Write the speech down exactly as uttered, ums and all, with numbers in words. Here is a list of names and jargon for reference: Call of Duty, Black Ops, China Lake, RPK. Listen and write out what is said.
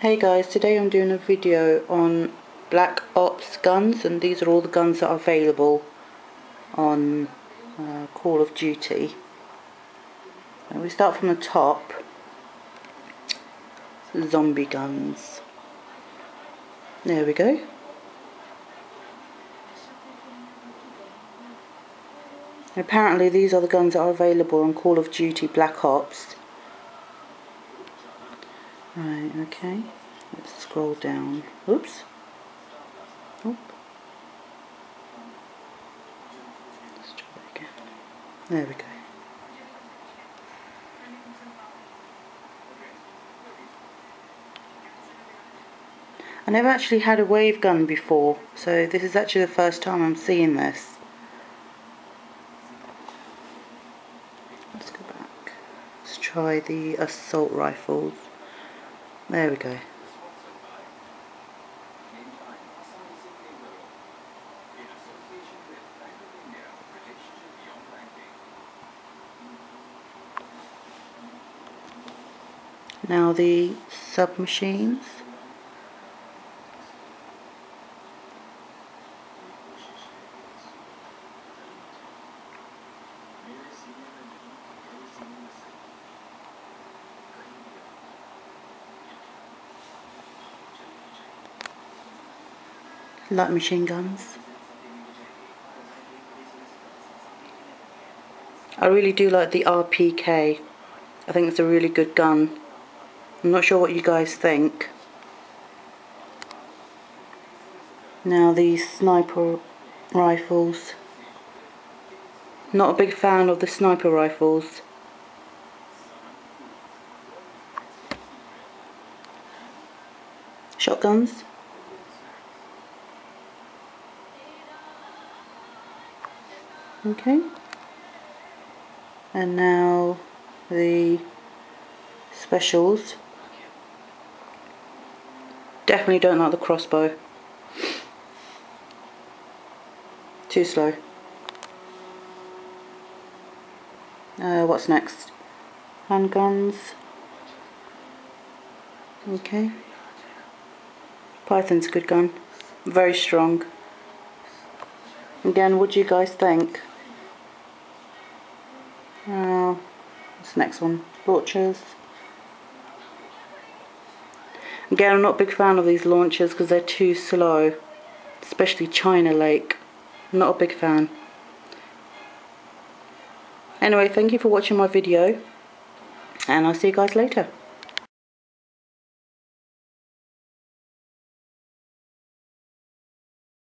Hey guys, today I'm doing a video on Black Ops guns, and these are all the guns that are available on uh, Call of Duty. And we start from the top. Zombie guns. There we go. And apparently these are the guns that are available on Call of Duty Black Ops. Right, okay, let's scroll down. Oops. Oop. Let's try that again. There we go. I never actually had a wave gun before, so this is actually the first time I'm seeing this. Let's go back. Let's try the assault rifles. There we go. Now the submachines. Light machine guns. I really do like the R P K. I think it's a really good gun. I'm not sure what you guys think. Now these sniper rifles. Not a big fan of the sniper rifles. Shotguns. Okay, and now the specials. Definitely don't like the crossbow. Too slow. Uh, what's next? Handguns. Okay. Python's a good gun. Very strong. Again, what do you guys think? Uh, what's the next one? Launchers. Again, I'm not a big fan of these launchers because they're too slow. Especially China Lake. I'm not a big fan. Anyway, thank you for watching my video. And I'll see you guys later.